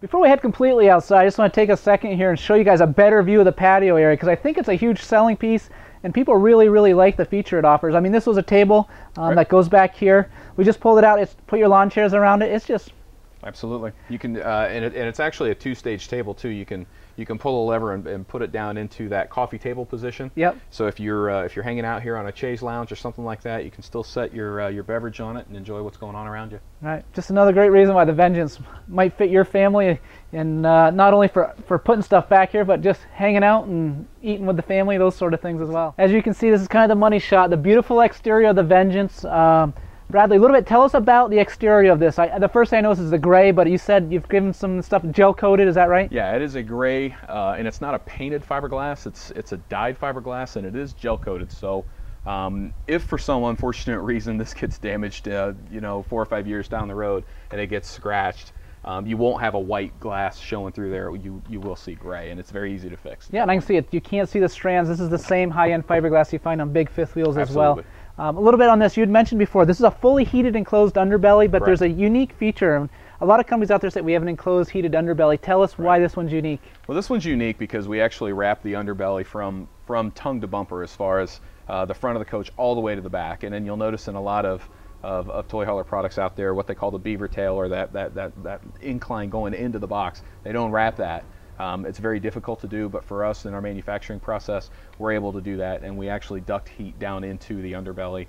Before we head completely outside, I just want to take a second here and show you guys a better view of the patio area, because I think it's a huge selling piece and people really like the feature it offers. I mean, this was a table that goes back here. We just pulled it out. It's put your lawn chairs around it. It's just absolutely. You can and it's actually a two-stage table too. You can pull a lever and put it down into that coffee table position. Yep. So if you're hanging out here on a chaise lounge or something like that, you can still set your beverage on it and enjoy what's going on around you. All right. Just another great reason why the Vengeance might fit your family, and not only for putting stuff back here, but just hanging out and eating with the family, those sort of things as well. As you can see, this is kind of the money shot. The beautiful exterior of the Vengeance. Bradley, a little bit, tell us about the exterior of this. The first thing I noticed is the gray, but you said you've given some stuff gel coated, is that right? Yeah, it is a gray, and it's not a painted fiberglass, it's a dyed fiberglass, and it is gel coated. So if for some unfortunate reason this gets damaged, you know, 4 or 5 years down the road and it gets scratched, you won't have a white glass showing through there. You will see gray, and it's very easy to fix. Yeah, and I can see it. You can't see the strands. This is the same high-end fiberglass you find on big fifth wheels as well. A little bit on this, you'd mentioned before, this is a fully heated enclosed underbelly, but there's a unique feature. A lot of companies out there say we have an enclosed heated underbelly. Tell us why this one's unique. Well, this one's unique because we actually wrap the underbelly from tongue to bumper, as far as the front of the coach all the way to the back. And then you'll notice in a lot of toy hauler products out there, what they call the beaver tail, or that incline going into the box, they don't wrap that. It's very difficult to do, but for us in our manufacturing process, we're able to do that, and we actually duct heat down into the underbelly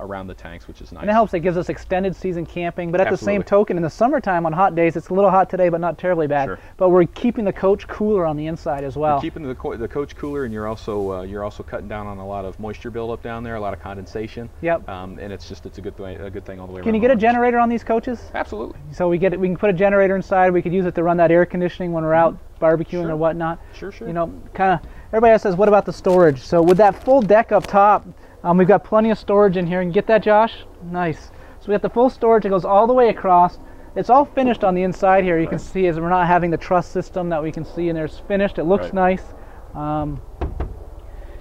around the tanks, which is nice. And it helps. It gives us extended season camping, but at the same token, in the summertime on hot days, it's a little hot today, but not terribly bad. Sure. But we're keeping the coach cooler on the inside as well. You're keeping the coach cooler, and you're also cutting down on a lot of moisture buildup down there, a lot of condensation. Yep. And it's a good thing, all the way around. Can you get a generator on these coaches? Absolutely. So we can put a generator inside. We could use it to run that air conditioning when we're out barbecuing or whatnot. Sure. You know, kind of. Everybody else says, what about the storage? So with that full deck up top, we've got plenty of storage in here. And get that, Josh? Nice. So we got the full storage that goes all the way across. It's all finished on the inside here. You can see, as we're not having the truss system that we can see in there, it's finished. It looks nice. And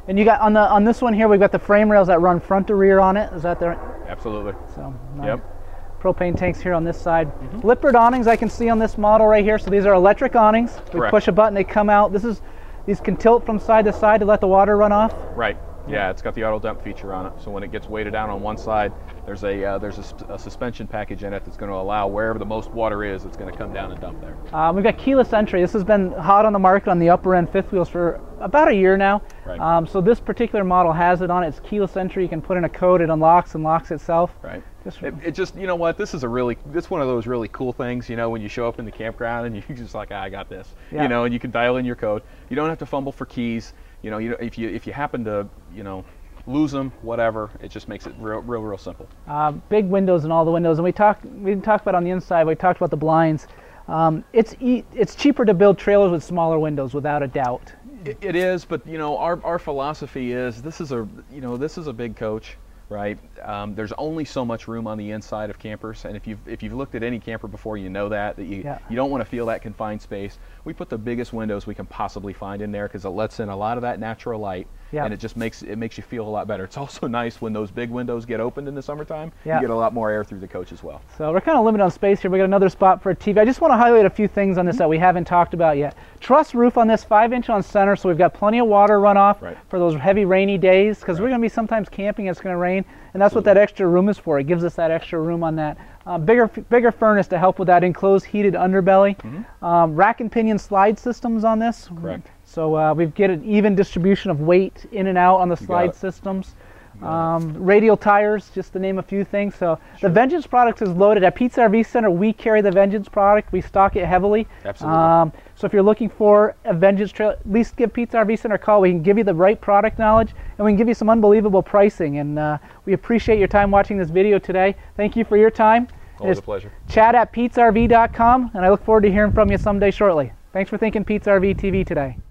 you got on this one here, we've got the frame rails that run front to rear on it. Is that there? Absolutely. So propane tanks here on this side. Lippert awnings I can see on this model right here. So these are electric awnings. We push a button, they come out. These can tilt from side to side to let the water run off. Right. Yeah, it's got the auto dump feature on it, so when it gets weighted down on one side, there's a suspension package in it that's going to allow wherever the most water is, it's going to come down and dump there. We've got keyless entry. This has been hot on the market on the upper end fifth wheels for about a year now. Right. So this particular model has it on it. It's keyless entry. You can put in a code, it unlocks and locks itself. Right. It just, you know what, this is one of those really cool things, you know, when you show up in the campground and you're just like, I got this, you know, and you can dial in your code. You don't have to fumble for keys. You know, if you happen to, you know, lose them, whatever, it just makes it real simple. Big windows and all the windows, and we didn't talk about on the inside. We talked about the blinds. It's cheaper to build trailers with smaller windows, without a doubt. It is, but you know, our philosophy is this is a big coach, right? There's only so much room on the inside of campers, and if you've looked at any camper before, you know that you don't want to feel that confined space. We put the biggest windows we can possibly find in there because it lets in a lot of that natural light, and it just makes you feel a lot better. It's also nice when those big windows get opened in the summertime. You get a lot more air through the coach as well. So we're kind of limited on space here. We got another spot for a TV. I just want to highlight a few things on this that we haven't talked about yet. Truss roof on this, 5-inch on center, so we've got plenty of water runoff for those heavy rainy days, because we're going to be sometimes camping. It's going to rain, and that's what that extra room is for. It gives us that extra room on that. Bigger furnace to help with that enclosed heated underbelly. Rack and pinion slide systems on this. Correct. So we get an even distribution of weight in and out on the slide systems. Radial tires, just to name a few things. So the Vengeance product is loaded. At Pete's RV Center, we carry the Vengeance product. We stock it heavily. Absolutely. So if you're looking for a Vengeance trailer, at least give Pete's RV Center a call. We can give you the right product knowledge, and we can give you some unbelievable pricing. And we appreciate your time watching this video today. Thank you for your time. Always a pleasure. Chad at Pete'sRV.com, and I look forward to hearing from you someday shortly. Thanks for thinking Pete's RV TV today.